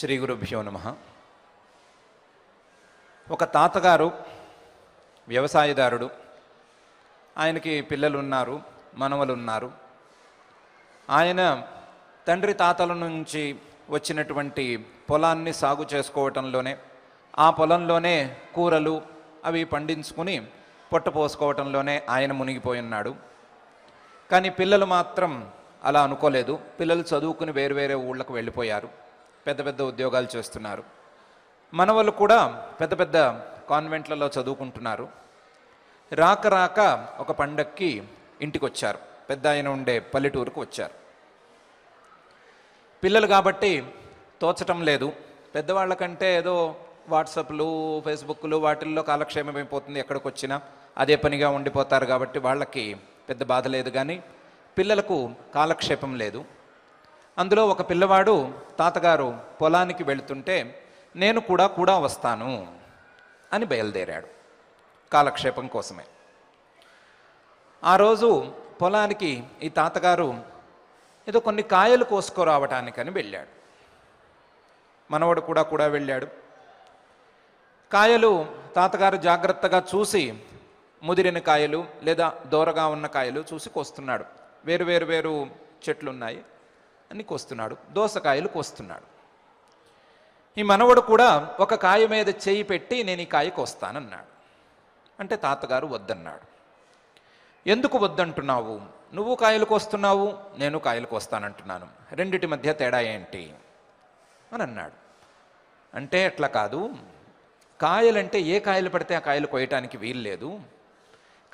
శ్రీ గురుభ్యో నమః. ఒక తాతగారు వ్యవసాయదారుడు, ఆయనకి పిల్లలు ఉన్నారు, మనవలు ఉన్నారు. ఆయన తండ్రి తాతల నుంచి వచ్చినటువంటి పొలాన్ని సాగు చేసుకోవటంలోనే, ఆ పొలంలోనే కూరలు అవి పండించుకుని పొట్టపోసుకోవటంలోనే ఆయన మునిగిపోయి ఉన్నాడు. కానీ పిల్లలు మాత్రం అలా అనుకోలేదు. పిల్లలు చదువుకుని వేరు వేరే ఊళ్ళకు వెళ్ళిపోయారు, పెద్ద పెద్ద ఉద్యోగాలు చేస్తున్నారు. మనవలు కూడా పెద్ద పెద్ద కాన్వెంట్లలో చదువుకుంటున్నారు. రాక రాక ఒక పండక్కి ఇంటికి వచ్చారు, పెద్ద ఆయన ఉండే పల్లెటూరుకు వచ్చారు. పిల్లలు కాబట్టి తోచటం లేదు, పెద్దవాళ్ళకంటే ఏదో వాట్సాప్లు ఫేస్బుక్లు వాటిల్లో కాలక్షేమం అయిపోతుంది. ఎక్కడికి వచ్చినా అదే పనిగా ఉండిపోతారు కాబట్టి వాళ్ళకి పెద్ద బాధ లేదు. కానీ పిల్లలకు కాలక్షేపం లేదు. అందులో ఒక పిల్లవాడు తాతగారు పొలానికి వెళుతుంటే నేను కూడా కూడా వస్తాను అని బయలుదేరాడు, కాలక్షేపం కోసమే. ఆ రోజు పొలానికి ఈ తాతగారు ఏదో కొన్ని కాయలు కోసుకురావటానికని వెళ్ళాడు. మనవడు కూడా కూడా వెళ్ళాడు. కాయలు తాతగారు జాగ్రత్తగా చూసి, ముదిరిన కాయలు లేదా దూరగా ఉన్న కాయలు చూసి కోస్తున్నాడు. వేరు వేరు వేరు చెట్లు ఉన్నాయి అని కోస్తున్నాడు, దోసకాయలు కోస్తున్నాడు. ఈ మనవడు కూడా ఒక కాయ మీద చేయి పెట్టి నేను ఈ కాయ కోస్తానన్నాడు. అంటే తాతగారు వద్దన్నాడు. ఎందుకు వద్దంటున్నావు? నువ్వు కాయలు కోస్తున్నావు, నేను కాయలు కోస్తానంటున్నాను, రెండిటి మధ్య తేడా ఏంటి అని అన్నాడు. అంటే అట్లా కాదు, కాయలంటే ఏ కాయలు పడితే ఆ కాయలు కోయటానికి వీలు లేదు.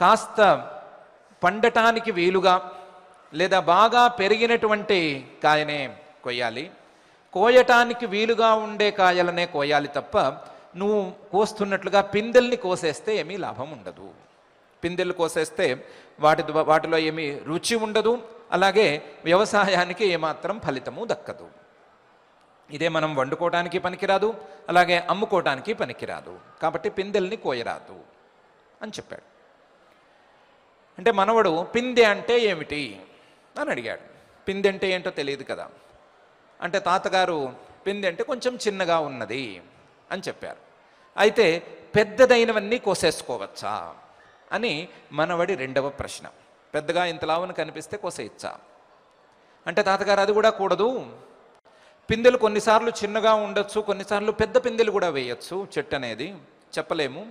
కాస్త పండటానికి వీలుగా లేదా బాగా పెరిగినటువంటి కాయనే కొయ్యాలి, కోయటానికి వీలుగా ఉండే కాయలనే కోయాలి తప్ప నువ్వు కోస్తున్నట్లుగా పిందెల్ని కోసేస్తే ఏమీ లాభం ఉండదు. పిందెలు కోసేస్తే వాటిలో ఏమీ రుచి ఉండదు, అలాగే వ్యవసాయానికి ఏమాత్రం ఫలితము దక్కదు. ఇదే మనం వండుకోవటానికి పనికిరాదు, అలాగే అమ్ముకోవటానికి పనికిరాదు, కాబట్టి పిందెల్ని కోయరాదు అని చెప్పాడు. అంటే మనవడు పిందె అంటే ఏమిటి అని అడిగాడు. పిందె అంటే ఏంటో తెలియదు కదా అంటే తాతగారు పిందె అంటే కొంచెం చిన్నగా ఉన్నది అని చెప్పారు. అయితే పెద్దదైనవన్నీ కోసేసుకోవచ్చా అని మనవడి రెండవ ప్రశ్న. పెద్దగా ఇంతలావును కనిపిస్తే కోసేయచ్చా అంటే తాతగారు అది కూడా కూడదు, పిందెలు కొన్నిసార్లు చిన్నగా ఉండొచ్చు, కొన్నిసార్లు పెద్ద పిందెలు కూడా వేయచ్చు, చెట్టు అనేది చెప్పలేము,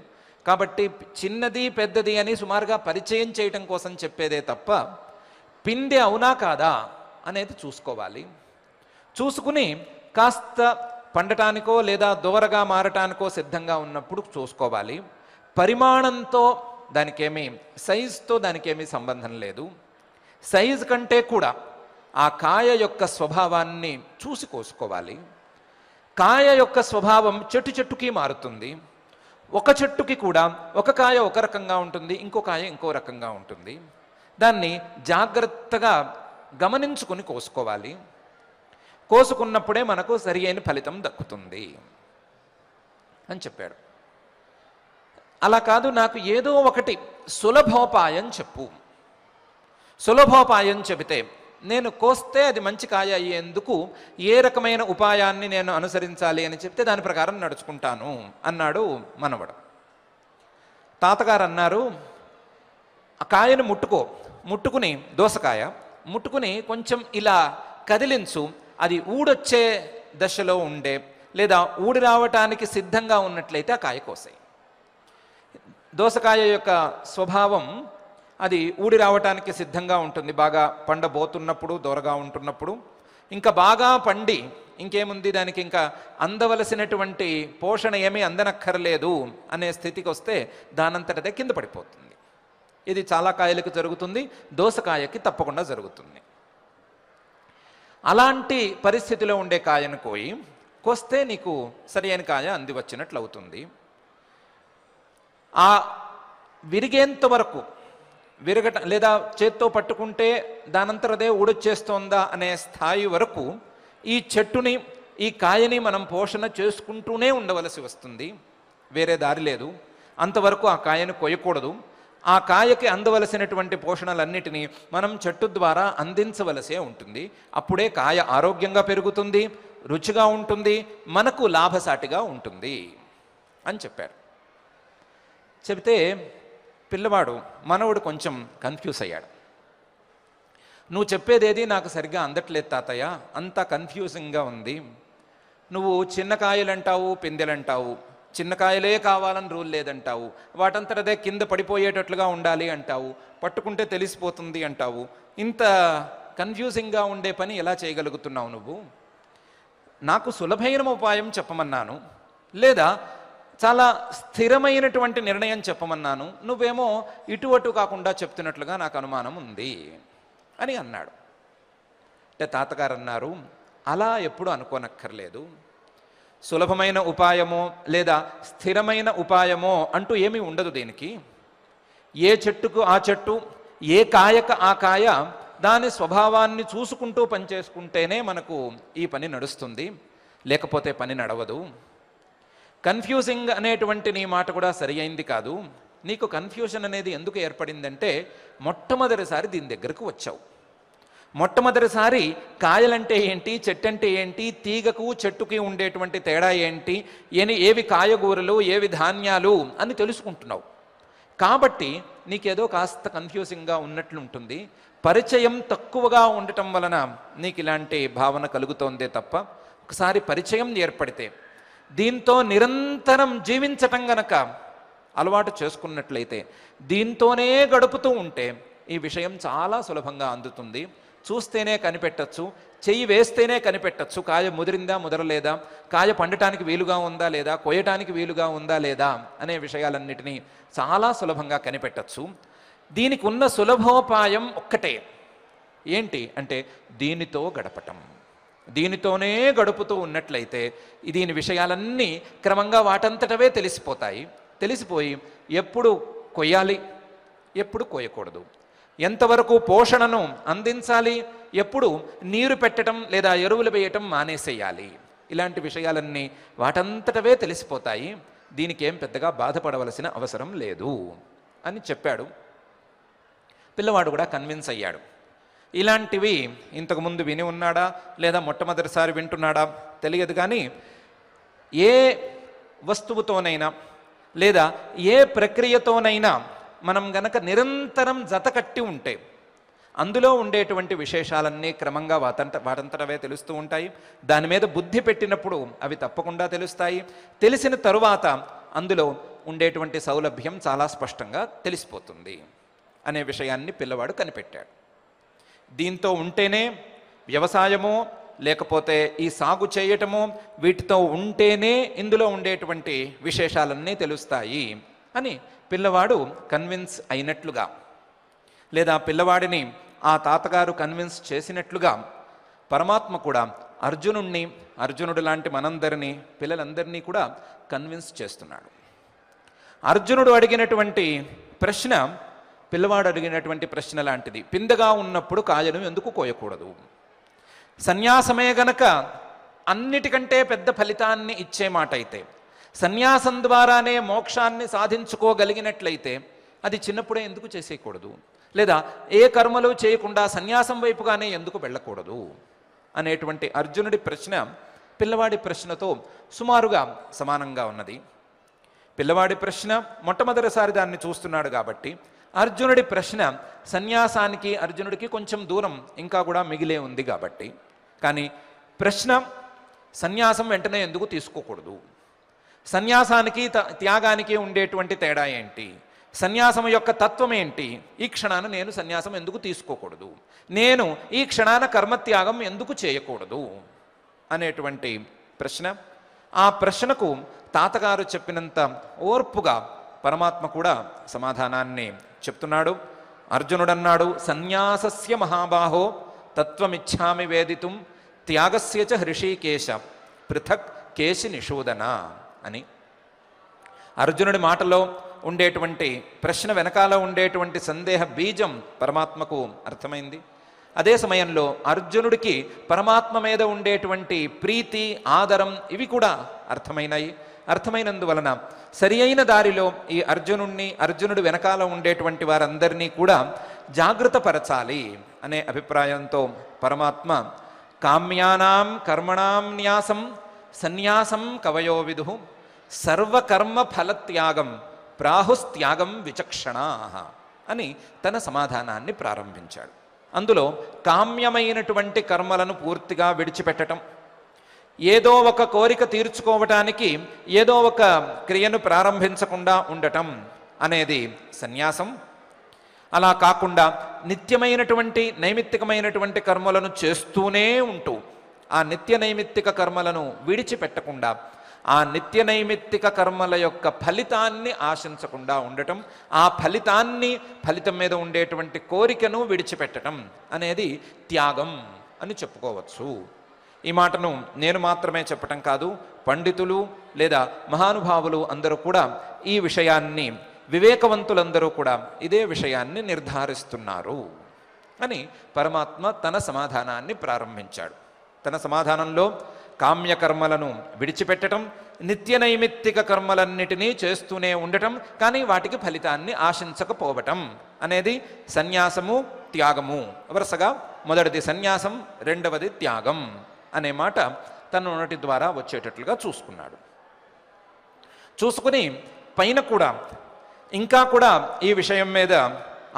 కాబట్టి చిన్నది పెద్దది అని సుమారుగా పరిచయం చేయటం కోసం చెప్పేదే తప్ప పిందె అవునా కాదా అనేది చూసుకోవాలి. చూసుకుని కాస్త పండటానికో లేదా దూరగా మారటానికో సిద్ధంగా ఉన్నప్పుడు చూసుకోవాలి. పరిమాణంతో దానికేమీ, సైజుతో దానికేమీ సంబంధం లేదు. సైజు కంటే కూడా ఆ కాయ యొక్క స్వభావాన్ని చూసి కోసుకోవాలి. కాయ యొక్క స్వభావం చెట్టు చెట్టుకి మారుతుంది. ఒక చెట్టుకి కూడా ఒక కాయ ఒక రకంగా ఉంటుంది, ఇంకో కాయ ఇంకో రకంగా ఉంటుంది. దాన్ని జాగ్రత్తగా గమనించుకుని కోసుకోవాలి. కోసుకున్నప్పుడే మనకు సరి అయిన ఫలితం దక్కుతుంది అని చెప్పాడు. అలా కాదు, నాకు ఏదో ఒకటి సులభోపాయం చెప్పు. సులభోపాయం చెబితే నేను కోస్తే అది మంచి కాయ అయ్యేందుకు ఏ రకమైన ఉపాయాన్ని నేను అనుసరించాలి అని చెప్తే దాని ప్రకారం నడుచుకుంటాను అన్నాడు మనవడు. తాతగారు అన్నారు, ఆ కాయను ముట్టుకుని దోసకాయ ముట్టుకుని కొంచెం ఇలా కదిలించు, అది ఊడొచ్చే దశలో ఉండే లేదా ఊడి రావటానికి సిద్ధంగా ఉన్నట్లయితే ఆ కాయ కోసాయి. దోసకాయ యొక్క స్వభావం అది ఊడి రావటానికి సిద్ధంగా ఉంటుంది, బాగా పండబోతున్నప్పుడు, దూరగా ఉంటున్నప్పుడు. ఇంకా బాగా పండి ఇంకేముంది, దానికి ఇంకా అందవలసినటువంటి పోషణ ఏమీ అందనక్కర్లేదు అనే స్థితికి వస్తే దానంతటదే కింద పడిపోతుంది. ఇది చాలా కాయలకు జరుగుతుంది, దోసకాయకి తప్పకుండా జరుగుతుంది. అలాంటి పరిస్థితిలో ఉండే కాయను కోస్తే నీకు సరైన కాయ అంది వచ్చినట్లు అవుతుంది. ఆ విరిగేంత వరకు విరగట లేదా చేత్తో పట్టుకుంటే దానంతరదే ఊడొచ్చేస్తోందా అనే స్థాయి వరకు ఈ చెట్టుని, ఈ కాయని మనం పోషణ చేసుకుంటూనే ఉండవలసి వస్తుంది, వేరే దారి లేదు. అంతవరకు ఆ కాయను కొయ్యకూడదు. ఆ కాయకి అందవలసినటువంటి పోషణలన్నిటినీ మనం చెట్టు ద్వారా అందించవలసే ఉంటుంది. అప్పుడే కాయ ఆరోగ్యంగా పెరుగుతుంది, రుచిగా ఉంటుంది, మనకు లాభసాటిగా ఉంటుంది అని చెప్పారు. చెబితే పిల్లవాడు మనవడు కొంచెం కన్ఫ్యూజ్ అయ్యాడు. నువ్వు చెప్పేదేది నాకు సరిగ్గా అందట్లేదు తాతయ్య, అంతా కన్ఫ్యూజింగ్గా ఉంది. నువ్వు చిన్న కాయలంటావు, పిందెలంటావు, చిన్న కాయలే కావాలని రూల్ లేదంటావు, వాటంతటదే కింద పడిపోయేటట్లుగా ఉండాలి అంటావు, పట్టుకుంటే తెలిసిపోతుంది అంటావు. ఇంత కన్ఫ్యూజింగ్గా ఉండే పని ఎలా చేయగలుగుతున్నావు నువ్వు? నాకు సులభమైన ఉపాయం చెప్పమన్నాను, లేదా చాలా స్థిరమైనటువంటి నిర్ణయం చెప్పమన్నాను, నువ్వేమో ఇటు అటు కాకుండా చెప్తున్నట్లుగా నాకు అనుమానం ఉంది అని అన్నాడు. అంటే తాతగారు అన్నారు, అలా ఎప్పుడు అనుకోనక్కర్లేదు, సులభమైన ఉపాయమో లేదా స్థిరమైన ఉపాయమో అంటూ ఏమీ ఉండదు. దీనికి ఏ చెట్టుకు ఆ చెట్టు, ఏ కాయకు ఆ కాయ దాని స్వభావాన్ని చూసుకుంటూ పనిచేసుకుంటేనే మనకు ఈ పని నడుస్తుంది, లేకపోతే పని నడవదు. కన్ఫ్యూజింగ్ అనేటువంటి నీ మాట కూడా సరి అయింది కాదు. నీకు కన్ఫ్యూషన్ అనేది ఎందుకు ఏర్పడిందంటే, మొట్టమొదటిసారి దీని దగ్గరకు వచ్చావు, మొట్టమొదటిసారి కాయలంటే ఏంటి, చెట్టు అంటే ఏంటి, తీగకు చెట్టుకి ఉండేటువంటి తేడా ఏంటి, ఏవి కాయగూరలు ఏవి ధాన్యాలు అని తెలుసుకుంటున్నావు. కాబట్టి నీకేదో కాస్త కన్ఫ్యూజింగ్గా ఉన్నట్లుంటుంది. పరిచయం తక్కువగా ఉండటం వలన నీకు ఇలాంటి భావన కలుగుతోందే తప్ప, ఒకసారి పరిచయం ఏర్పడితే దీంతో నిరంతరం జీవించటం గనక అలవాటు చేసుకున్నట్లయితే, దీంతోనే గడుపుతూ ఉంటే ఈ విషయం చాలా సులభంగా అందుతుంది. చూస్తేనే కనిపెట్టచ్చు, చెయ్యి వేస్తేనే కనిపెట్టచ్చు, కాయ ముదిరిందా ముదరలేదా, కాయ పండటానికి వీలుగా ఉందా లేదా, కోయటానికి వీలుగా ఉందా లేదా అనే విషయాలన్నిటినీ చాలా సులభంగా కనిపెట్టచ్చు. దీనికి ఉన్న సులభోపాయం ఒక్కటే, ఏంటి అంటే దీనితో గడపటం. దీనితోనే గడుపుతూ ఉన్నట్లయితే దీని విషయాలన్నీ క్రమంగా వాటంతటవే తెలిసిపోతాయి. తెలిసిపోయి ఎప్పుడు కొయ్యాలి, ఎప్పుడు కోయకూడదు, ఎంతవరకు పోషణను అందించాలి, ఎప్పుడు నీరు పెట్టడం లేదా ఎరువులు వేయటం మానేసేయాలి, ఇలాంటి విషయాలన్నీ వాటంతటవే తెలిసిపోతాయి. దీనికి ఏం పెద్దగా బాధపడవలసిన అవసరం లేదు అని చెప్పాడు. పిల్లవాడు కూడా కన్విన్స్ అయ్యాడు. ఇలాంటివి ఇంతకుముందు విని ఉన్నాడా లేదా మొట్టమొదటిసారి వింటున్నాడా తెలియదు, కానీ ఏ వస్తువుతోనైనా లేదా ఏ ప్రక్రియతోనైనా మనం గనక నిరంతరం జత కట్టి ఉంటే అందులో ఉండేటువంటి విశేషాలన్నీ క్రమంగా వాటంతటవే తెలుస్తూ ఉంటాయి. దాని మీద బుద్ధి పెట్టినప్పుడు అవి తప్పకుండా తెలుస్తాయి. తెలిసిన తరువాత అందులో ఉండేటువంటి సౌలభ్యం చాలా స్పష్టంగా తెలిసిపోతుంది అనే విషయాన్ని పిల్లవాడు కనిపెట్టాడు. దీంతో ఉంటేనే వ్యవసాయమో లేకపోతే ఈ సాగు చేయటమో, వీటితో ఉంటేనే ఇందులో ఉండేటువంటి విశేషాలన్నీ తెలుస్తాయి అని పిల్లవాడు కన్విన్స్ అయినట్లుగా, లేదా పిల్లవాడిని ఆ తాతగారు కన్విన్స్ చేసినట్లుగా పరమాత్మ కూడా అర్జునుణ్ణి, అర్జునుడు లాంటి మనందరినీ, పిల్లలందరినీ కూడా కన్విన్స్ చేస్తున్నాడు. అర్జునుడు అడిగినటువంటి ప్రశ్న పిల్లవాడు అడిగినటువంటి ప్రశ్న లాంటిది. పిందగా ఉన్నప్పుడు కాయను ఎందుకు కోయకూడదు? సన్యాసమే గనక అన్నిటికంటే పెద్ద ఫలితాన్ని ఇచ్చే మాట అయితే, సన్యాసం ద్వారానే మోక్షాన్ని సాధించుకోగలిగినట్లయితే అది చిన్నప్పుడే ఎందుకు చేసేయకూడదు, లేదా ఏ కర్మలు చేయకుండా సన్యాసం వైపుగానే ఎందుకు వెళ్ళకూడదు అనేటువంటి అర్జునుడి ప్రశ్న పిల్లవాడి ప్రశ్నతో సుమారుగా సమానంగా ఉన్నది. పిల్లవాడి ప్రశ్న మొట్టమొదటిసారి దాన్ని చూస్తున్నాడు కాబట్టి, అర్జునుడి ప్రశ్న సన్యాసానికి అర్జునుడికి కొంచెం దూరం ఇంకా కూడా మిగిలే ఉంది కాబట్టి, కానీ ప్రశ్న సన్యాసం వెంటనే ఎందుకు తీసుకోకూడదు, సన్యాసానికి త్యాగానికి ఉండేటువంటి తేడా ఏంటి, సన్యాసం యొక్క తత్వం ఏంటి, ఈ క్షణాన నేను సన్యాసం ఎందుకు తీసుకోకూడదు, నేను ఈ క్షణాన కర్మత్యాగం ఎందుకు చేయకూడదు అనేటువంటి ప్రశ్న. ఆ ప్రశ్నకు తాతగారు చెప్పినంత ఓర్పుగా పరమాత్మ కూడా సమాధానాన్ని చెప్తున్నాడు. అర్జునుడన్నాడు, సన్యాసస్య మహాబాహో తత్వమిచ్ఛామి వేదితుం త్యాగస్య చ హృషీకేశ పృథక్ కేశి నిషూదన అని. అర్జునుడి మాటలో ఉండేటువంటి ప్రశ్న వెనకాల ఉండేటువంటి సందేహ బీజం పరమాత్మకు అర్థమైంది. అదే సమయంలో అర్జునుడికి పరమాత్మ మీద ఉండేటువంటి ప్రీతి, ఆదరం ఇవి కూడా అర్థమైనాయి. అర్థమైనందువలన సరి అయిన దారిలో ఈ అర్జునుడిని, అర్జునుడి వెనకాల ఉండేటువంటి వారందరినీ కూడా జాగృతపరచాలి అనే అభిప్రాయంతో పరమాత్మ काम्यानां कर्मणां न्यासं सन्यासं कवयो विदुः सर्वकर्म फलत्यागं प्राहुस्त्यागं विचक्षणाः అని తన సమాధానాన్ని ప్రారంభించాడు. అందులో కామ్యమైనటువంటి కర్మలను పూర్తిగా విడిచిపెట్టడం, ఏదో ఒక కోరిక తీర్చుకోవటానికి ఏదో ఒక క్రియను ప్రారంభించకుండా ఉండటం అనేది సన్యాసం. అలా కాకుండా నిత్యమైనటువంటి నైమిత్తికమైనటువంటి కర్మలను చేస్తూనే ఉంటూ ఆ నిత్య నైమిత్తిక కర్మలను విడిచిపెట్టకుండా ఆ నిత్య నైమిత్తిక కర్మల యొక్క ఫలితాన్ని ఆశించకుండా ఉండటం, ఆ ఫలితాన్ని ఫలితం మీద ఉండేటువంటి కోరికను విడిచిపెట్టడం అనేది త్యాగం అని చెప్పుకోవచ్చు. ఈ మాటను నేను మాత్రమే చెప్పటం కాదు, పండితులు లేదా మహానుభావులు అందరూ కూడా ఈ విషయాన్ని, వివేకవంతులందరూ కూడా ఇదే విషయాన్ని నిర్ధారిస్తున్నారు అని పరమాత్మ తన సమాధానాన్ని ప్రారంభించాడు. తన సమాధానంలో కామ్యకర్మలను విడిచిపెట్టడం, నిత్య నైమిత్తిక కర్మలన్నిటినీ చేస్తూనే ఉండటం, కానీ వాటికి ఫలితాన్ని ఆశించకపోవటం అనేది సన్యాసము, త్యాగము. వరుసగా మొదటిది సన్యాసం, రెండవది త్యాగం అనే మాట తన నోటి ద్వారా వచ్చేటట్లుగా చూసుకున్నాడు. చూసుకుని పైన కూడా ఇంకా కూడా ఈ విషయం మీద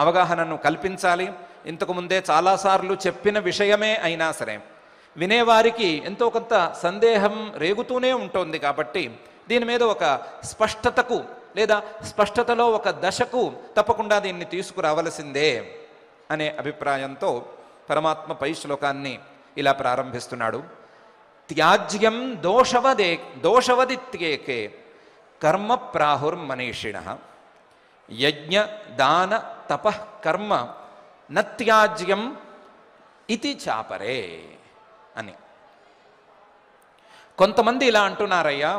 అవగాహనను కల్పించాలి. ఇంతకుముందే చాలాసార్లు చెప్పిన విషయమే అయినా సరే వినేవారికి ఎంతో కొంత సందేహం రేగుతూనే ఉంటుంది. కాబట్టి దీని మీద ఒక స్పష్టతకు లేదా స్పష్టతలో ఒక దశకు తప్పకుండా దీన్ని తీసుకురావలసిందే అనే అభిప్రాయంతో పరమాత్మ పై శ్లోకాన్ని ఇలా ప్రారంభిస్తున్నాడు. త్యాజ్యం దోషవదిత్యేకే కర్మ ప్రాహుర్మనీషిణ యజ్ఞ దాన తపః కర్మ నత్యాజ్యం ఇతి చాపరే అని. కొంతమంది ఇలా అంటున్నారయ్యా,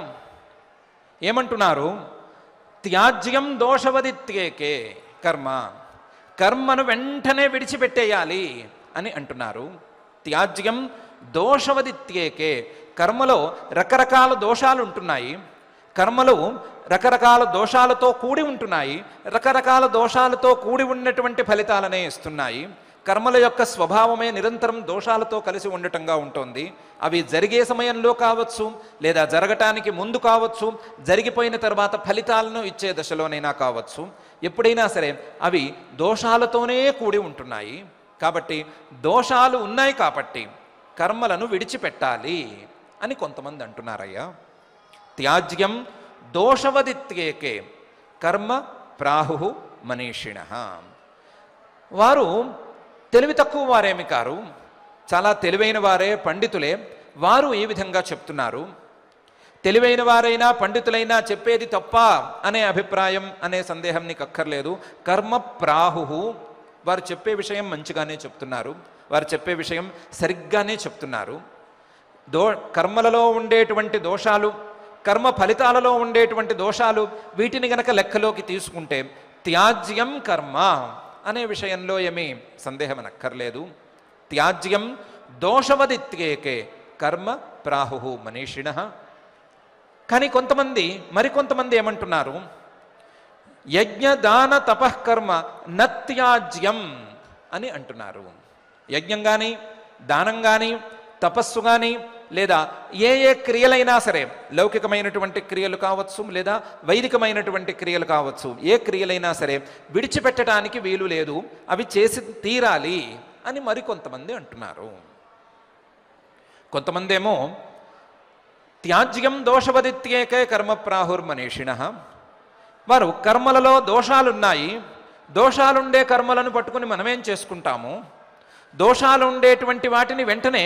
ఏమంటున్నారు? త్యాజ్యం దోషవదిత్యేకే కర్మ, కర్మను వెంటనే విడిచిపెట్టేయాలి అని అంటున్నారు. త్యాజ్యం దోషవదిత్యేకే, కర్మలో రకరకాల దోషాలు ఉంటున్నాయి, కర్మలు రకరకాల దోషాలతో కూడి ఉంటున్నాయి, రకరకాల దోషాలతో కూడి ఉన్నటువంటి ఫలితాలనే ఇస్తున్నాయి. కర్మల యొక్క స్వభావమే నిరంతరం దోషాలతో కలిసి ఉండటంగా ఉంటుంది. అవి జరిగే సమయంలో కావచ్చు, లేదా జరగటానికి ముందు కావచ్చు, జరిగిపోయిన తర్వాత ఫలితాలను ఇచ్చే దశలోనైనా కావచ్చు, ఎప్పుడైనా సరే అవి దోషాలతోనే కూడి ఉంటున్నాయి. కాబట్టి దోషాలు ఉన్నాయి కాబట్టి కర్మలను విడిచిపెట్టాలి అని కొంతమంది అంటున్నారయ్యా. త్యాజ్యం దోషవదిత్యేకే కర్మ ప్రాహు మనీషిణ. వారు తెలివి తక్కువ వారేమి కారు, చాలా తెలివైన వారే, పండితులే. వారు ఏ విధంగా చెప్తున్నారు? తెలివైన వారైనా పండితులైనా చెప్పేది తప్ప అనే అభిప్రాయం, అనే సందేహం నీకు అక్కర్లేదు. కర్మ ప్రాహు, వారు చెప్పే విషయం మంచిగానే చెప్తున్నారు, వారు చెప్పే విషయం సరిగ్గానే చెప్తున్నారు. కర్మలలో ఉండేటువంటి దోషాలు, కర్మ ఫలితాలలో ఉండేటువంటి దోషాలు, వీటిని గనక లెక్కలోకి తీసుకుంటే త్యాజ్యం కర్మ అనే విషయంలో ఏమీ సందేహం అనక్కర్లేదు. త్యాజ్యం దోషవదిత్యేకే కర్మ ప్రాహు మనీషిణ. కానీ కొంతమంది, మరికొంతమంది ఏమంటున్నారు? యజ్ఞ దాన తపఃకర్మ నత్యాజ్యం అని అంటున్నారు. యజ్ఞం కానీ, దానం కానీ, తపస్సు కానీ, లేదా ఏ ఏ క్రియలైనా సరే, లౌకికమైనటువంటి క్రియలు కావచ్చు, లేదా వైదికమైనటువంటి క్రియలు కావచ్చు, ఏ క్రియలైనా సరే విడిచిపెట్టడానికి వీలు లేదు, అవి చేసి తీరాలి అని మరికొంతమంది అంటున్నారు. కొంతమంది ఏమో త్యాజ్యం దోషవదిత్యేకే కర్మ ప్రాహుర్మనీషిణ, వారు కర్మలలో దోషాలున్నాయి, దోషాలుండే కర్మలను పట్టుకుని మనమేం చేసుకుంటాము, దోషాలు ఉండేటువంటి వాటిని వెంటనే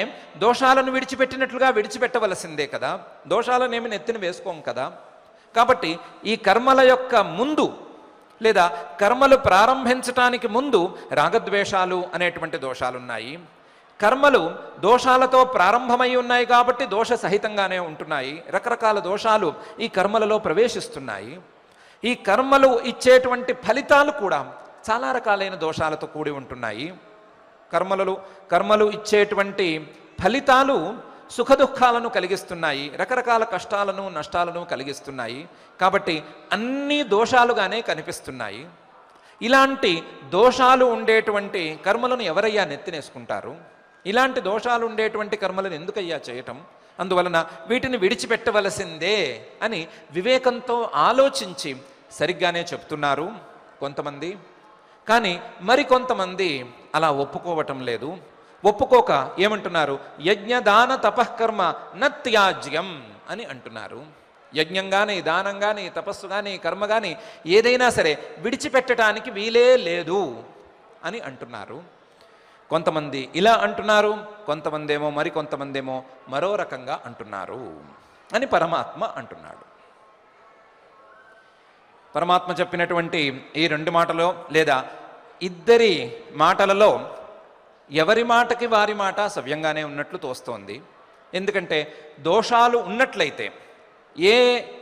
దోషాలను విడిచిపెట్టినట్లుగా విడిచిపెట్టవలసిందే కదా, దోషాలనేమి నెత్తిని వేసుకోం కదా, కాబట్టి ఈ కర్మల యొక్క ముందు లేదా కర్మలు ప్రారంభించటానికి ముందు రాగద్వేషాలు అనేటువంటి దోషాలున్నాయి, కర్మలు దోషాలతో ప్రారంభమై ఉన్నాయి కాబట్టి దోష సహితంగానే ఉంటున్నాయి, రకరకాల దోషాలు ఈ కర్మలలో ప్రవేశిస్తున్నాయి, ఈ కర్మలు ఇచ్చేటువంటి ఫలితాలు కూడా చాలా రకాలైన దోషాలతో కూడి ఉంటున్నాయి, కర్మలు ఇచ్చేటువంటి ఫలితాలు సుఖదుఖాలను కలిగిస్తున్నాయి, రకరకాల కష్టాలను నష్టాలను కలిగిస్తున్నాయి, కాబట్టి అన్నీ దోషాలుగానే కనిపిస్తున్నాయి. ఇలాంటి దోషాలు ఉండేటువంటి కర్మలను ఎవరయ్యా నెత్తినేసుకుంటారు? ఇలాంటి దోషాలు ఉండేటువంటి కర్మలను ఎందుకయ్యా చేయటం, అందువలన వీటిని విడిచిపెట్టవలసిందే అని వివేకంతో ఆలోచించి సరిగ్గానే చెప్తున్నారు కొంతమంది. కానీ మరికొంతమంది అలా ఒప్పుకోవటం లేదు. ఒప్పుకోక ఏమంటున్నారు, యజ్ఞదాన తపఃకర్మ నత్యాజ్యం అని అంటున్నారు. యజ్ఞం కానీ, దానం కానీ, తపస్సు కానీ, కర్మ కానీ ఏదైనా సరే విడిచిపెట్టడానికి వీలే లేదు అని అంటున్నారు కొంతమంది. ఇలా అంటున్నారు కొంతమంది ఏమో, మరి కొంతమంది ఏమో మరో రకంగా అంటున్నారు అని పరమాత్మ అంటున్నాడు. పరమాత్మ చెప్పినటువంటి ఈ రెండు మాటలో లేదా ఇద్దరి మాటలలో ఎవరి మాటకి వారి మాట సవ్యంగానే ఉన్నట్లు తోస్తోంది. ఎందుకంటే దోషాలు ఉన్నట్లయితే ఏ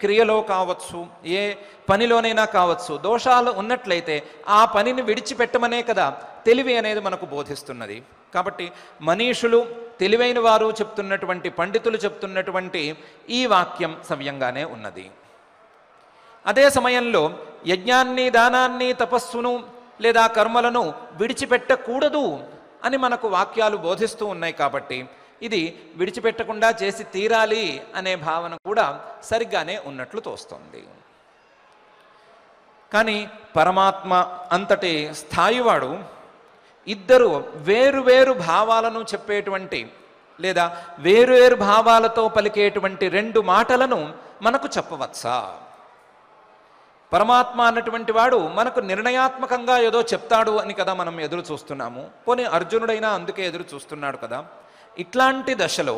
క్రియలో కావచ్చు, ఏ పనిలోనైనా కావచ్చు, దోషాలు ఉన్నట్లయితే ఆ పనిని విడిచిపెట్టమనే కదా తెలివి అనేది మనకు బోధిస్తున్నది. కాబట్టి మనీషులు, తెలివైన వారు చెప్తున్నటువంటి, పండితులు చెప్తున్నటువంటి ఈ వాక్యం సవ్యంగానే ఉన్నది. అదే సమయంలో యజ్ఞాన్ని, దానాన్ని, తపస్సును లేదా కర్మలను విడిచిపెట్టకూడదు అని మనకు వాక్యాలు బోధిస్తూ ఉన్నాయి. కాబట్టి ఇది విడిచిపెట్టకుండా చేసి తీరాలి అనే భావన కూడా సరిగ్గానే ఉన్నట్లు తోస్తోంది. కానీ పరమాత్మ అంతటి స్థాయివాడు ఇద్దరు వేరువేరు భావాలను చెప్పేటువంటి లేదా వేరువేరు భావాలతో పలికేటువంటి రెండు మాటలను మనకు చెప్పవచ్చా? పరమాత్మ అన్నటువంటి వాడు మనకు నిర్ణయాత్మకంగా ఏదో చెప్తాడు అని కదా మనం ఎదురు చూస్తున్నాము. పోనీ అర్జునుడైనా అందుకే ఎదురు చూస్తున్నాడు కదా. ఇట్లాంటి దశలో,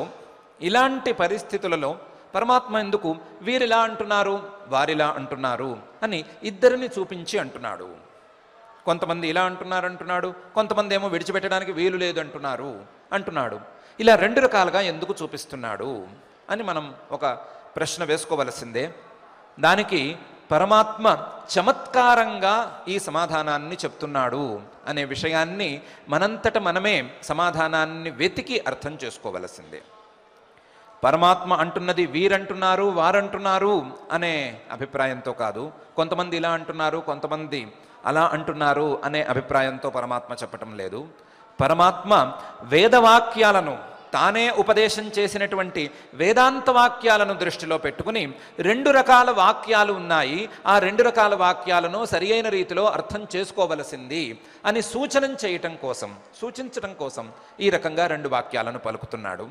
ఇలాంటి పరిస్థితులలో పరమాత్మ ఎందుకు వీరిలా అంటున్నారు, వారిలా అంటున్నారు అని ఇద్దరిని చూపించి అంటున్నాడు? కొంతమంది ఇలా అంటున్నారు అంటున్నాడు, కొంతమంది ఏమో విడిచిపెట్టడానికి వీలు లేదు అంటున్నారు అంటున్నాడు. ఇలా రెండు రకాలుగా ఎందుకు చూపిస్తున్నాడు అని మనం ఒక ప్రశ్న వేసుకోవలసిందే. దానికి పరమాత్మ చమత్కారంగా ఈ సమాధానాన్ని చెప్తున్నాడు అనే విషయాన్ని మనంతట మనమే సమాధానాన్ని వెతికి అర్థం చేసుకోవలసిందే. పరమాత్మ అంటున్నది వీరంటున్నారు, వారంటున్నారు అనే అభిప్రాయంతో కాదు, కొంతమంది ఇలా అంటున్నారు, కొంతమంది అలా అంటున్నారు అనే అభిప్రాయంతో పరమాత్మ చెప్పటం లేదు. పరమాత్మ వేదవాక్యాలను, తానే ఉపదేశం చేసినటువంటి వేదాంత వాక్యాలను దృష్టిలో పెట్టుకుని రెండు రకాల వాక్యాలు ఉన్నాయి, ఆ రెండు రకాల వాక్యాలను సరి అయిన రీతిలో అర్థం చేసుకోవలసింది అని సూచించడం కోసం ఈ రకంగా రెండు వాక్యాలను పలుకుతున్నాడు.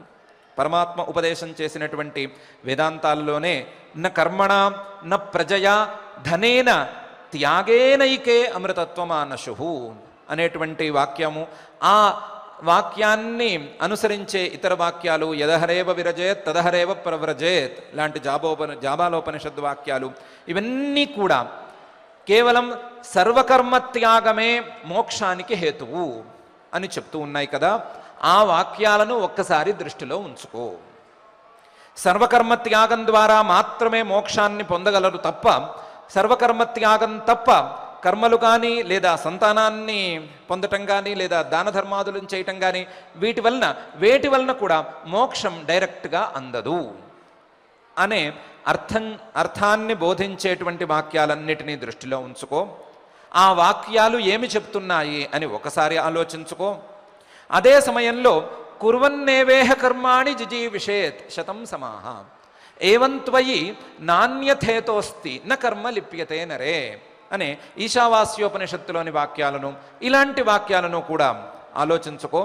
పరమాత్మ ఉపదేశం చేసినటువంటి వేదాంతాల్లోనే న కర్మణ న ప్రజయా ధనేన త్యాగేనైకే అమృతత్వమానశుహు అనేటువంటి వాక్యము, ఆ వాక్యాన్ని అనుసరించే ఇతర వాక్యాలు యదహరేవ విరజేత్ తదహరేవ ప్రవ్రజేత్ లాంటి జాబాలోపనిషద్ వాక్యాలు ఇవన్నీ కూడా కేవలం సర్వకర్మ త్యాగమే మోక్షానికి హేతువు అని చెప్తూ ఉన్నాయి కదా. ఆ వాక్యాలను ఒక్కసారి దృష్టిలో ఉంచుకో. సర్వకర్మ త్యాగం ద్వారా మాత్రమే మోక్షాన్ని పొందగలరు తప్ప, సర్వకర్మ త్యాగం తప్ప కర్మలు కానీ, లేదా సంతానాన్ని పొందటం కానీ, లేదా దాన ధర్మాదులను చేయటం కానీ వేటి వలన కూడా మోక్షం డైరెక్ట్గా అందదు అనే అర్థాన్ని బోధించేటువంటి వాక్యాలన్నిటినీ దృష్టిలో ఉంచుకో. ఆ వాక్యాలు ఏమి చెప్తున్నాయి అని ఒకసారి ఆలోచించుకో. అదే సమయంలో కుర్వన్నేవేహ కర్మాణి జిజీవిషేత్ శతం సమాహ ఏవంత్వయి నాణ్యథేతోస్తి న కర్మ లిప్యతే నరే అనే ఈశావాస్యోపనిషత్తులోని వాక్యాలను, ఇలాంటి వాక్యాలను కూడా ఆలోచించుకో.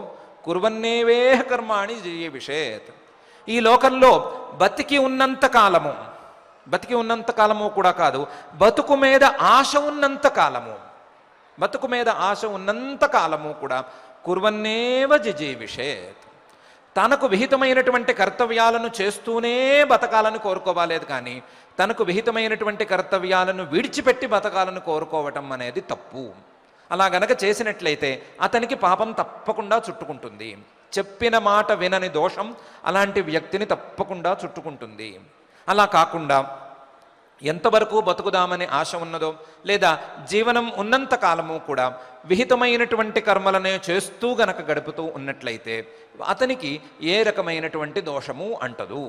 కుర్వన్నేవేహ కర్మాణి జీవిషేత్, ఈ లోకంలో బతికి ఉన్నంత కాలము కూడా కాదు, బతుకు మీద ఆశ ఉన్నంత కాలము కూడా కుర్వన్నేవ జీవిషేత్, తనకు విహితమైనటువంటి కర్తవ్యాలను చేస్తూనే బతకాలను కోరుకోవాలేదు. కానీ తనకు విహితమైనటువంటి కర్తవ్యాలను విడిచిపెట్టి బతకాలను కోరుకోవటం అనేది తప్పు. అలా గనక చేసినట్లయితే అతనికి పాపం తప్పకుండా చుట్టుకుంటుంది. చెప్పిన మాట వినని దోషం అలాంటి వ్యక్తిని తప్పకుండా చుట్టుకుంటుంది. అలా కాకుండా ఎంతవరకు బతుకుదామని ఆశ ఉన్నదో, లేదా జీవనం ఉన్నంత కాలము కూడా విహితమైనటువంటి కర్మలనే చేస్తూ గనక గడుపుతూ ఉన్నట్లయితే అతనికి ఏ రకమైనటువంటి దోషము అంటదు.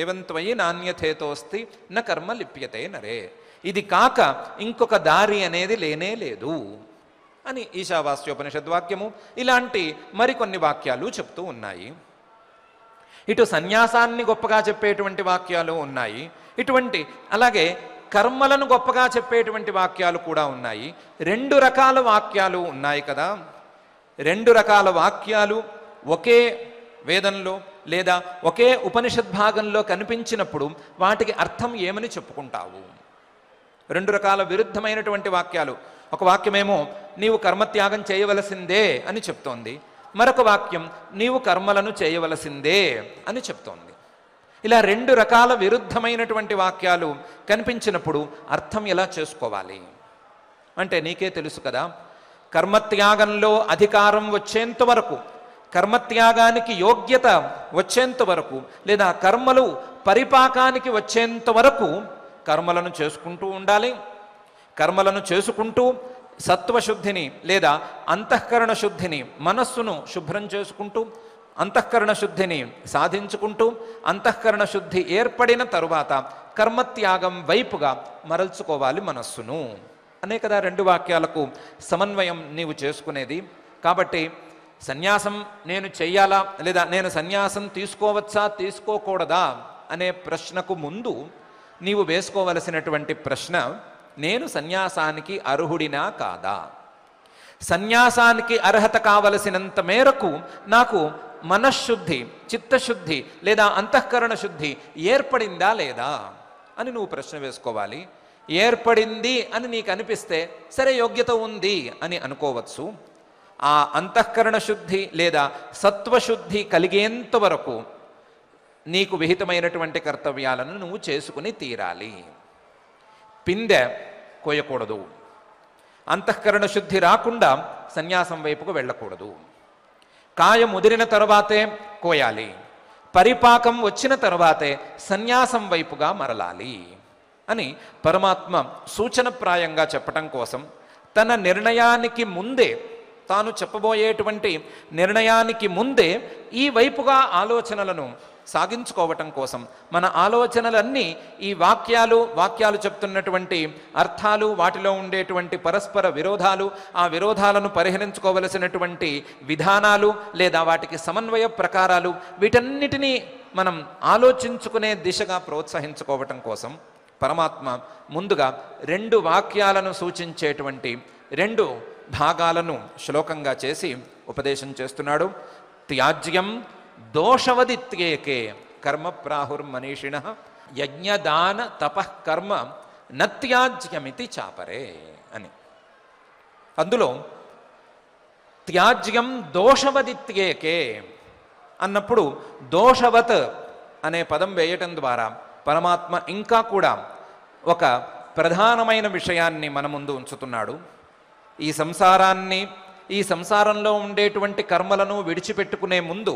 ఏవంత్వయి నాణ్యథేతోస్తి న కర్మ లిప్యతే నరే, ఇది కాక ఇంకొక దారి అనేది లేనే లేదు అని ఈశావాస్యోపనిషద్ వాక్యము ఇలాంటి మరికొన్ని వాక్యాలు చెప్తూ ఉన్నాయి. ఇటు సన్యాసాన్ని గొప్పగా చెప్పేటువంటి వాక్యాలు ఉన్నాయి. ఇటువంటి అలాగే కర్మలను గొప్పగా చెప్పేటువంటి వాక్యాలు కూడా ఉన్నాయి. రెండు రకాల వాక్యాలు ఉన్నాయి కదా. రెండు రకాల వాక్యాలు ఒకే వేదంలో లేదా ఒకే ఉపనిషద్ భాగంలో కనిపించినప్పుడు వాటికి అర్థం ఏమని చెప్పుకుంటావు? రెండు రకాల విరుద్ధమైనటువంటి వాక్యాలు. ఒక వాక్యమేమో నీవు కర్మత్యాగం చేయవలసిందే అని చెప్తోంది, మరొక వాక్యం నీవు కర్మలను చేయవలసిందే అని చెప్తోంది. ఇలా రెండు రకాల విరుద్ధమైనటువంటి వాక్యాలు కనిపించినప్పుడు అర్థం ఎలా చేసుకోవాలి అంటే, నీకే తెలుసు కదా, కర్మత్యాగంలో అధికారం వచ్చేంత వరకు, కర్మత్యాగానికి యోగ్యత వచ్చేంత వరకు, లేదా కర్మలు పరిపాకానికి వచ్చేంత వరకు కర్మలను చేసుకుంటూ ఉండాలి. కర్మలను చేసుకుంటూ సత్వశుద్ధిని లేదా అంతఃకరణ శుద్ధిని, మనస్సును శుభ్రం చేసుకుంటూ అంతఃకరణ శుద్ధిని సాధించుకుంటూ, అంతఃకరణ శుద్ధి ఏర్పడిన తరువాత కర్మత్యాగం వైపుగా మరల్చుకోవాలి మనస్సును అనే కదా రెండు వాక్యాలకు సమన్వయం నీవు చేసుకునేది. కాబట్టి సన్యాసం నేను చెయ్యాలా లేదా నేను సన్యాసం తీసుకోవచ్చా తీసుకోకూడదా అనే ప్రశ్నకు ముందు నీవు వేసుకోవలసినటువంటి ప్రశ్న, నేను సన్యాసానికి అర్హుడినా కాదా? సన్యాసానికి అర్హత కావలసినంత మేరకు నాకు మనఃశుద్ధి, చిత్తశుద్ధి లేదా అంతఃకరణ శుద్ధి ఏర్పడిందా లేదా అని నువ్వు ప్రశ్న వేసుకోవాలి. ఏర్పడింది అని నీకు అనిపిస్తే సరే, యోగ్యత ఉంది అని అనుకోవచ్చు. ఆ అంతఃకరణ శుద్ధి లేదా సత్వశుద్ధి కలిగేంత వరకు నీకు విహితమైనటువంటి కర్తవ్యాలను నువ్వు చేసుకుని తీరాలి. పిందె కోయకూడదు. అంతఃకరణ శుద్ధి రాకుండా సన్యాసం వైపుకు వెళ్ళకూడదు. కాయ ముదిరిన తర్వాతే కోయాలి. పరిపాకం వచ్చిన తర్వాతే సన్యాసం వైపుగా మరలాలి అని పరమాత్మ సూచనప్రాయంగా చెప్పటం కోసం, తన నిర్ణయానికి ముందే, తాను చెప్పబోయేటువంటి నిర్ణయానికి ముందే ఈ వైపుగా ఆలోచనలను సాగించుకోవటం కోసం మన ఆలోచనలన్నీ ఈ వాక్యాలు చెప్తున్నటువంటి అర్థాలు, వాటిలో ఉండేటువంటి పరస్పర విరోధాలు, ఆ విరోధాలను పరిహరించుకోవలసినటువంటి విధానాలు లేదా వాటికి సమన్వయ ప్రకారాలు, వీటన్నిటినీ మనం ఆలోచించుకునే దిశగా ప్రోత్సహించుకోవటం కోసం పరమాత్మ ముందుగా రెండు వాక్యాలను సూచించేటువంటి రెండు భాగాలను శ్లోకంగా చేసి ఉపదేశం చేస్తున్నాడు. త్యాజ్యం దోషవదిత్యేకే కర్మ ప్రాహుర్మనీషిణ యజ్ఞదాన తపఃకర్మ నత్యాజ్యమితి చాపరే అని. అందులో త్యాజ్యం దోషవదిత్యేకే అన్నప్పుడు దోషవత్ అనే పదం వేయటం ద్వారా పరమాత్మ ఇంకా కూడా ఒక ప్రధానమైన విషయాన్ని మన ముందు ఉంచుతున్నాడు. ఈ సంసారాన్ని, ఈ సంసారంలో ఉండేటువంటి కర్మలను విడిచిపెట్టుకునే ముందు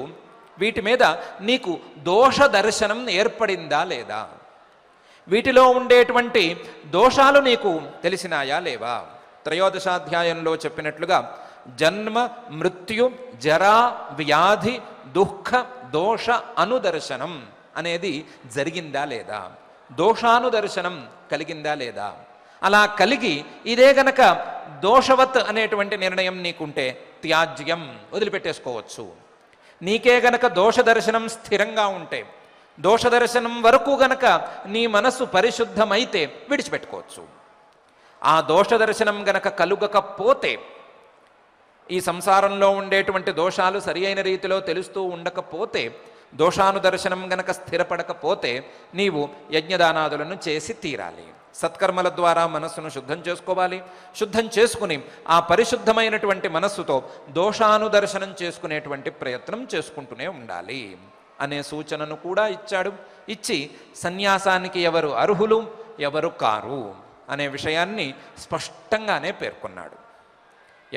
వీటి మీద నీకు దోష దర్శనం ఏర్పడిందా లేదా? వీటిలో ఉండేటువంటి దోషాలు నీకు తెలిసినాయా లేవా? త్రయోదశాధ్యాయంలో చెప్పినట్లుగా జన్మ, మృత్యు, జరా, వ్యాధి, దుఃఖ, దోష అనుదర్శనం అనేది జరిగిందా లేదా? దోషానుదర్శనం కలిగిందా లేదా? అలా కలిగి ఇదే గనక దోషవత్ అనేటువంటి నిర్ణయం నీకుంటే త్యాజ్యం, వదిలిపెట్టేసుకోవచ్చు. నీకే గనక దోషదర్శనం స్థిరంగా ఉంటే, దోషదర్శనం వరకు గనక నీ మనస్సు పరిశుద్ధమైతే విడిచిపెట్టుకోవచ్చు. ఆ దోషదర్శనం గనక కలుగకపోతే, ఈ సంసారంలో ఉండేటువంటి దోషాలు సరి అయిన రీతిలో తెలుస్తూ ఉండకపోతే, దోషానుదర్శనం గనక స్థిరపడకపోతే నీవు యజ్ఞదానాదులను చేసి తీరాలి. సత్కర్మల ద్వారా మనస్సును శుద్ధం చేసుకోవాలి. శుద్ధం చేసుకుని ఆ పరిశుద్ధమైనటువంటి మనస్సుతో దోషానుదర్శనం చేసుకునేటువంటి ప్రయత్నం చేసుకుంటూనే ఉండాలి అనే సూచనను కూడా ఇచ్చాడు. ఇచ్చి సన్యాసానికి ఎవరు అర్హులు, ఎవరు కారు అనే విషయాన్ని స్పష్టంగానే పేర్కొన్నాడు.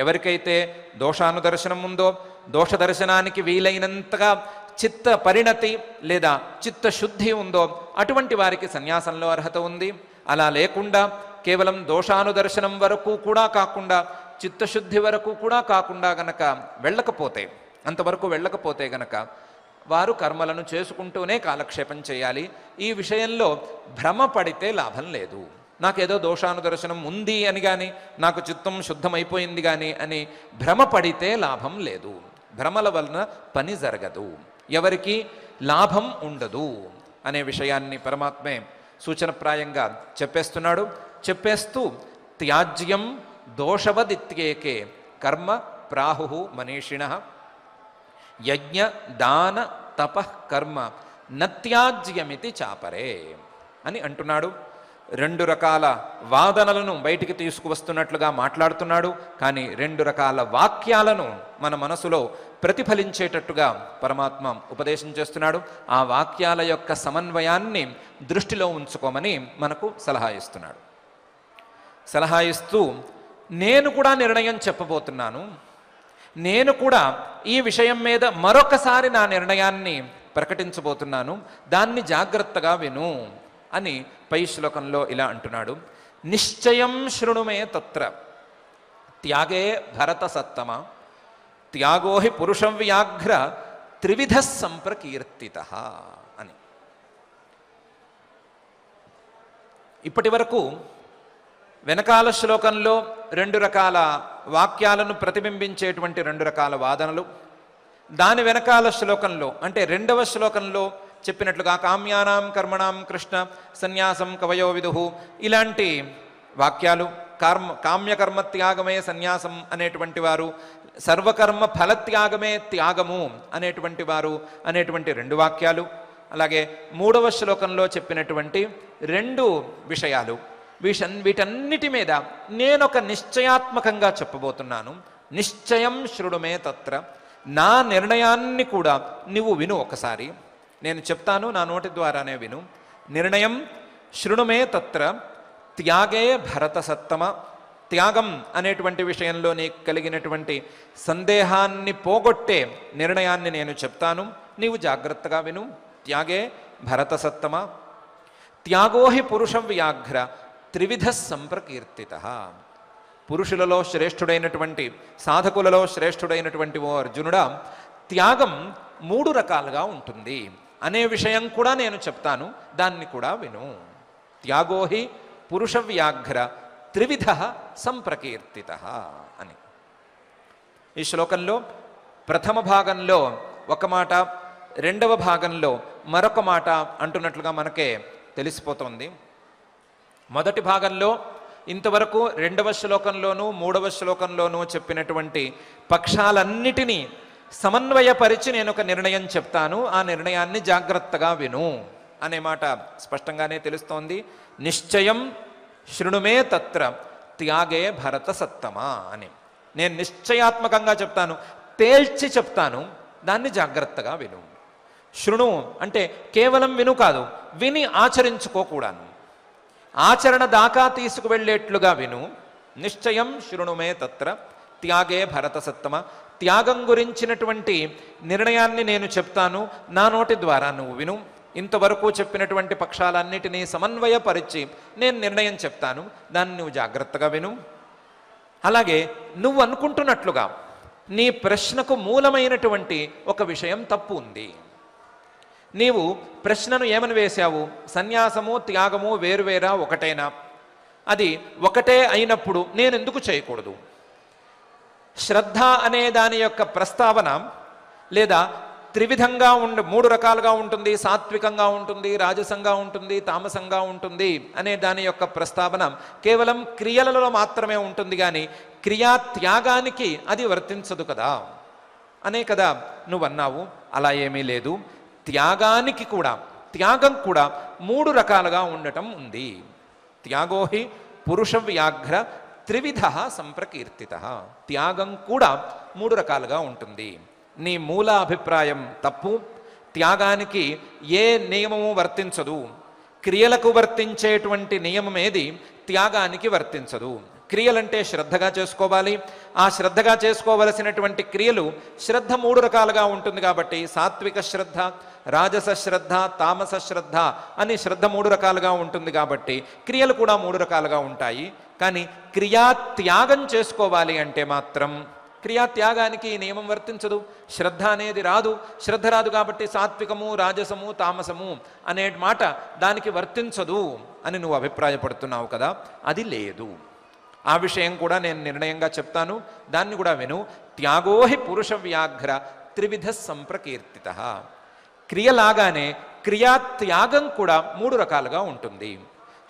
ఎవరికైతే దోషానుదర్శనం ఉందో, దోషదర్శనానికి వీలైనంతగా చిత్త పరిణతి లేదా చిత్తశుద్ధి ఉందో అటువంటి వారికి సన్యాసంలో అర్హత ఉంది. అలా లేకుండా, కేవలం దోషానుదర్శనం వరకు కూడా కాకుండా, చిత్తశుద్ధి వరకు కూడా కాకుండా గనక వెళ్ళకపోతే, అంతవరకు వెళ్ళకపోతే గనక వారు కర్మలను చేసుకుంటూనే కాలక్షేపం చేయాలి. ఈ విషయంలో భ్రమ పడితే లాభం లేదు. నాకేదో దోషానుదర్శనం ఉంది అని కానీ నాకు చిత్తం శుద్ధమైపోయింది కానీ అని భ్రమ పడితే లాభం లేదు. భ్రమల వలన పని జరగదు, ఎవరికి లాభం ఉండదు అనే విషయాన్ని పరమాత్మే సూచనప్రాయంగా చెప్పేస్తున్నాడు. చెప్పేస్తూ త్యాజ్యం దోషవదిత్యేకే కర్మ ప్రాహు మనీషిణః యజ్ఞ దాన తపః కర్మ నత్యాజ్యమితి చాపరే అని అంటున్నాడు. రెండు రకాల వాదనలను బయటికి తీసుకువస్తున్నట్లుగా మాట్లాడుతున్నాడు, కానీ రెండు రకాల వాక్యాలను మన మనసులో ప్రతిఫలించేటట్టుగా పరమాత్మ ఉపదేశం చేస్తున్నాడు. ఆ వాక్యాల యొక్క సమన్వయాన్ని దృష్టిలో ఉంచుకోమని మనకు సలహా ఇస్తున్నాడు. సలహా ఇస్తూ నేను కూడా నిర్ణయం చెప్పబోతున్నాను, నేను కూడా ఈ విషయం మీద మరొకసారి నా నిర్ణయాన్ని ప్రకటించబోతున్నాను, దాన్ని జాగ్రత్తగా విను అని పై శ్లోకంలో ఇలా అంటున్నాడు. నిశ్చయం శృణుమే తత్ర త్యాగే భరత సత్తమ త్యాగో హి పురుషం వ్యాఘ్ర త్రివిధ సంప్రకీర్తిత అని. ఇప్పటి వరకు వెనకాల శ్లోకంలో రెండు రకాల వాక్యాలను ప్రతిబింబించేటువంటి రెండు రకాల వాదనలు, దాని వెనకాల శ్లోకంలో అంటే రెండవ శ్లోకంలో చెప్పినట్లుగా కామ్యానాం కర్మణాం కృష్ణ సన్యాసం కవయో విదుహు ఇలాంటి వాక్యాలు, కామ్యకర్మ త్యాగమే సన్యాసం అనేటువంటి వారు, సర్వకర్మ ఫలత్యాగమే త్యాగము అనేటువంటి వారు అనేటువంటి రెండు వాక్యాలు, అలాగే మూడవ శ్లోకంలో చెప్పినటువంటి రెండు విషయాలు, వీటన్నిటి మీద నేనొక నిశ్చయాత్మకంగా చెప్పబోతున్నాను. నిశ్చయం శృణుమే తత్ర నా నిర్ణయాన్ని కూడా నువ్వు విను, ఒకసారి నేను చెప్తాను నా నోటి ద్వారానే విను. నిర్ణయం శృణుమే తత్ర త్యాగే భరత సత్తమ త్యాగం అనేటువంటి విషయంలో నీకు కలిగినటువంటి సందేహాన్ని పోగొట్టే నిర్ణయాన్ని నేను చెప్తాను, నీవు జాగ్రత్తగా విను. త్యాగే భరత సత్తమ త్యాగో హి పురుషం వ్యాఘ్ర త్రివిధ సంప్రకీర్తితః పురుషులలో శ్రేష్ఠుడైనటువంటి సాధకులలో శ్రేష్ఠుడైనటువంటి ఓ అర్జునుడా త్యాగం మూడు రకాలుగా ఉంటుంది అనే విషయం కూడా నేను చెప్తాను, దాన్ని కూడా విను. త్యాగోహి పురుష వ్యాఘ్ర త్రివిధ సంప్రకీర్తితః అని. ఈ శ్లోకంలో ప్రథమ భాగంలో ఒక మాట, రెండవ భాగంలో మరొక మాట అంటున్నట్లుగా మనకే తెలిసిపోతుంది. మొదటి భాగంలో ఇంతవరకు రెండవ శ్లోకంలోనూ మూడవ శ్లోకంలోనూ చెప్పినటువంటి పక్షాలన్నిటినీ సమన్వయపరిచి నేను ఒక నిర్ణయం చెప్తాను, ఆ నిర్ణయాన్ని జాగ్రత్తగా విను అనే మాట స్పష్టంగానే తెలుస్తోంది. నిశ్చయం శృణుమే తత్ర త్యాగే భరత సత్తమా అని నేను నిశ్చయాత్మకంగా చెప్తాను, తేల్చి చెప్తాను, దాన్ని జాగ్రత్తగా విను. శృణు అంటే కేవలం విను కాదు, విని ఆచరించుకోకూడను, ఆచరణ దాకా తీసుకువెళ్ళేట్లుగా విను. నిశ్చయం శృణుమే తత్ర త్యాగే భరత సత్తమ త్యాగం గురించినటువంటి నిర్ణయాన్ని నేను చెప్తాను, నా నోటి ద్వారా నువ్వు విను. ఇంతవరకు చెప్పినటువంటి పక్షాలన్నిటినీ సమన్వయపరిచి నేను నిర్ణయం చెప్తాను, దాన్ని నువ్వు జాగ్రత్తగా విను. అలాగే నువ్వు అనుకుంటున్నట్లుగా నీ ప్రశ్నకు మూలమైనటువంటి ఒక విషయం తప్పు ఉంది. నీవు ప్రశ్నను ఏమని వేశావు? సన్యాసము త్యాగము వేరువేరా ఒకటేనా? అది ఒకటే అయినప్పుడు నేను ఎందుకు చేయకూడదు? శ్రద్ధ అనే దాని యొక్క ప్రస్తావన లేదా త్రివిధంగా మూడు రకాలుగా ఉంటుంది, సాత్వికంగా ఉంటుంది, రాజసంగా ఉంటుంది, తామసంగా ఉంటుంది అనే దాని యొక్క ప్రస్తావన కేవలం క్రియలలో మాత్రమే ఉంటుంది, కానీ క్రియా త్యాగానికి అది వర్తించదు కదా అనే కదా నువ్వన్నావు. అలా ఏమీ లేదు, త్యాగానికి కూడా, త్యాగం కూడా మూడు రకాలుగా ఉండటం ఉంది. త్యాగోహి పురుష వ్యాఘ్ర త్రివిధ సంప్రకీర్తితః త్యాగం కూడా మూడు రకాలుగా ఉంటుంది. నీ మూల అభిప్రాయం తప్పు, త్యాగానికి ఏ నియమము వర్తించదు, క్రియలకు వర్తించేటువంటి నియమం ఏది త్యాగానికి వర్తించదు. క్రియలంటే శ్రద్ధగా చేసుకోవాలి, ఆ శ్రద్ధగా చేసుకోవలసినటువంటి క్రియలు, శ్రద్ధ మూడు రకాలుగా ఉంటుంది కాబట్టి సాత్విక శ్రద్ధ, రాజస శ్రద్ధ, తామస శ్రద్ధ అని శ్రద్ధ మూడు రకాలుగా ఉంటుంది కాబట్టి క్రియలు కూడా మూడు రకాలుగా ఉంటాయి. కానీ క్రియా త్యాగం చేసుకోవాలి అంటే మాత్రం క్రియా త్యాగానికి ఈ నియమం వర్తించదు. శ్రద్ధ అనేది రాదు, శ్రద్ధ రాదు కాబట్టి సాత్వికము రాజసము తామసము అనే మాట దానికి వర్తించదు అని నువ్వు అభిప్రాయపడుతున్నావు కదా, అది లేదు. ఆ విషయం కూడా నేను నిర్ణయంగా చెప్తాను, దాన్ని కూడా విను. త్యాగోహి పురుష వ్యాఘ్ర త్రివిధ సంప్రకీర్తిత. క్రియలాగానే క్రియా త్యాగం కూడా మూడు రకాలుగా ఉంటుంది.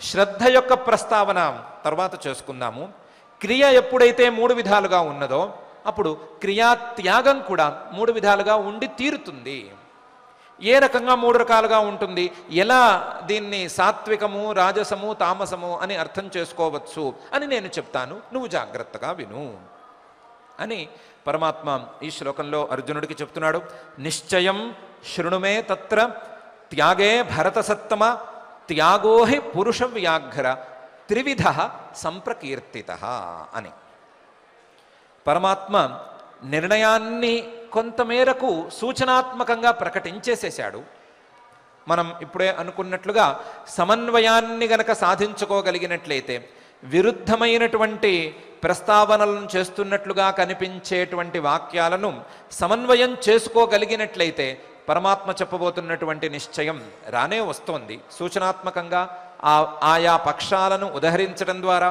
శ్రద్ధ యొక్క ప్రస్తావన తర్వాత చేసుకుందాము. క్రియ ఎప్పుడైతే మూడు విధాలుగా ఉన్నదో అప్పుడు క్రియా త్యాగం కూడా మూడు విధాలుగా ఉండి తీరుతుంది. ఏ రకంగా మూడు రకాలుగా ఉంటుంది, ఎలా దీన్ని సాత్వికము రాజసము తామసము అని అర్థం చేసుకోవచ్చు అని నేను చెప్తాను, నువ్వు జాగ్రత్తగా విను అని పరమాత్మ ఈ శ్లోకంలో అర్జునుడికి చెప్తున్నాడు. నిశ్చయం శృణుమే తత్ర త్యాగే భరత సత్తమ త్యాగోహి పురుష వ్యాఘ్ర త్రివిధ సంప్రకీర్తిత అని. పరమాత్మ నిర్ణయాన్ని కొంతమేరకు సూచనాత్మకంగా ప్రకటించేసేసాడు. మనం ఇప్పుడే అనుకున్నట్లుగా సమన్వయాన్ని గనక సాధించుకోగలిగినట్లయితే విరుద్ధమైనటువంటి ప్రస్తావనలను చేస్తున్నట్లుగా కనిపించేటువంటి వాక్యాలను సమన్వయం చేసుకోగలిగినట్లయితే పరమాత్మ చెప్పబోతున్నటువంటి నిశ్చయం రానే వస్తోంది. సూచనాత్మకంగా ఆయా పక్షాలను ఉదహరించడం ద్వారా,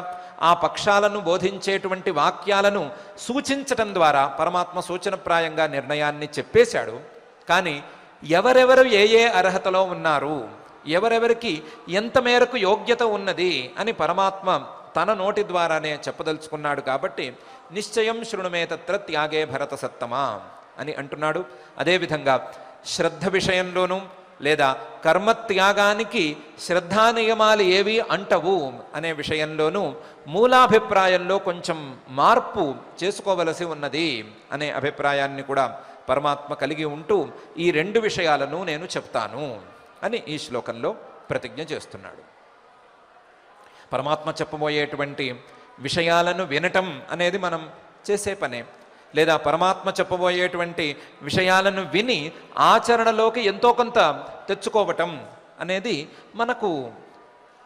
ఆ పక్షాలను బోధించేటువంటి వాక్యాలను సూచించటం ద్వారా పరమాత్మ సూచనప్రాయంగా నిర్ణయాన్ని చెప్పేశాడు. కానీ ఎవరెవరు ఏ ఏ అర్హతలో ఉన్నారు, ఎవరెవరికి ఎంత మేరకు యోగ్యత ఉన్నది అని పరమాత్మ తన నోటి ద్వారానే చెప్పదలుచుకున్నాడు. కాబట్టి నిశ్చయం శృణుమే తత్ర త్యాగే భరత సత్తమా అని అంటున్నాడు. అదేవిధంగా శ్రద్ధ విషయంలోనూ లేదా కర్మత్యాగానికి శ్రద్ధా నియమాలు ఏవి అంటవు అనే విషయంలోనూ మూలాభిప్రాయంలో కొంచెం మార్పు చేసుకోవలసి ఉన్నది అనే అభిప్రాయాన్ని కూడా పరమాత్మ కలిగి ఉంటూ ఈ రెండు విషయాలను నేను చెప్తాను అని ఈ శ్లోకంలో ప్రతిజ్ఞ చేస్తున్నాడు. పరమాత్మ చెప్పబోయేటువంటి విషయాలను వినటం అనేది మనం చేసే పనే, లేదా పరమాత్మ చెప్పబోయేటువంటి విషయాలను విని ఆచరణలోకి ఎంతో కొంత తెచ్చుకోవటం అనేది మనకు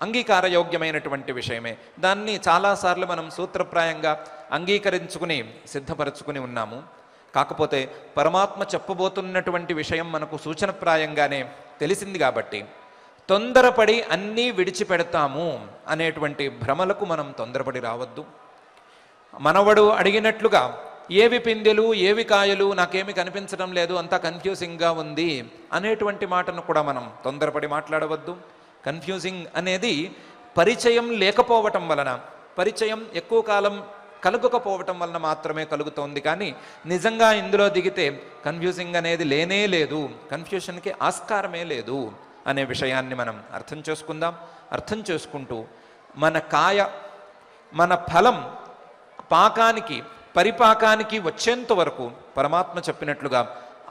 అంగీకారయోగ్యమైనటువంటి విషయమే. దాన్ని చాలాసార్లు మనం సూత్రప్రాయంగా అంగీకరించుకుని సిద్ధపరచుకుని ఉన్నాము. కాకపోతే పరమాత్మ చెప్పబోతున్నటువంటి విషయం మనకు సూచనప్రాయంగానే తెలిసింది కాబట్టి తొందరపడి అన్నీ విడిచిపెడతాము అనేటువంటి భ్రమలకు మనం తొందరపడి రావద్దు. మనవడు అడిగినట్లుగా ఏవి పిందెలు ఏవి కాయలు నాకేమి కనిపించడం లేదు, అంతా కన్ఫ్యూజింగ్గా ఉంది అనేటువంటి మాటను కూడా మనం తొందరపడి మాట్లాడవద్దు. కన్ఫ్యూజింగ్ అనేది పరిచయం లేకపోవటం వలన, పరిచయం ఎక్కువ కాలం కలుగకపోవటం వలన మాత్రమే కలుగుతోంది. కానీ నిజంగా ఇందులో దిగితే కన్ఫ్యూజింగ్ అనేది లేనే లేదు, కన్ఫ్యూషన్కి ఆస్కారమే లేదు అనే విషయాన్ని మనం అర్థం చేసుకుందాం. అర్థం చేసుకుంటూ మన కాయ, మన ఫలం పాకానికి పరిపాకానికి వచ్చేంత వరకు పరమాత్మ చెప్పినట్లుగా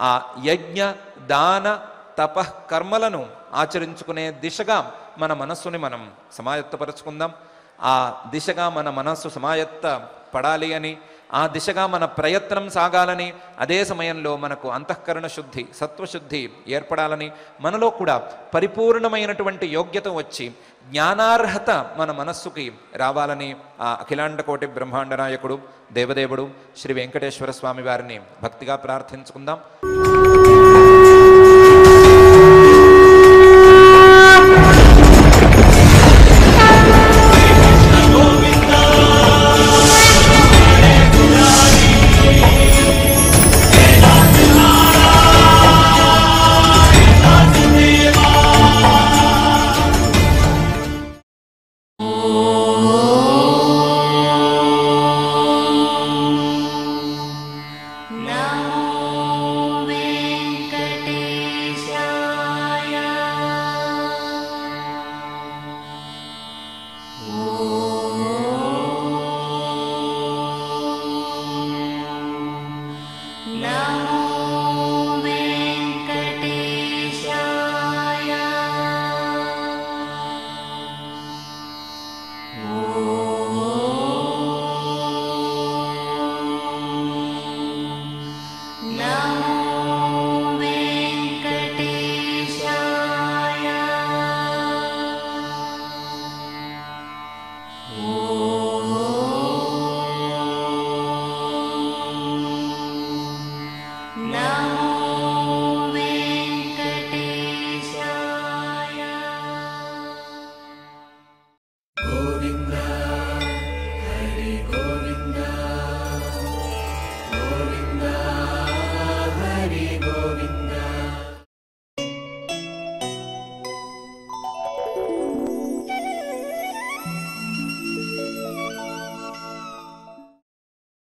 ఆ యజ్ఞ దాన తపః కర్మలను ఆచరించుకునే దిశగా మన మనస్సుని మనం సమాయత్తపరచుకుందాం. ఆ దిశగా మన మనస్సు సమాయత్త పడాలి అని, ఆ దిశగా మన ప్రయత్నం సాగాలని, అదే సమయంలో మనకు అంతఃకరణ శుద్ధి సత్వశుద్ధి ఏర్పడాలని, మనలో కూడా పరిపూర్ణమైనటువంటి యోగ్యత వచ్చి జ్ఞానార్హత మన మనస్సుకి రావాలని ఆ అఖిలాండకోటి బ్రహ్మాండ నాయకుడు దేవదేవుడు శ్రీ వెంకటేశ్వర స్వామి వారిని భక్తిగా ప్రార్థించుకుందాం. No.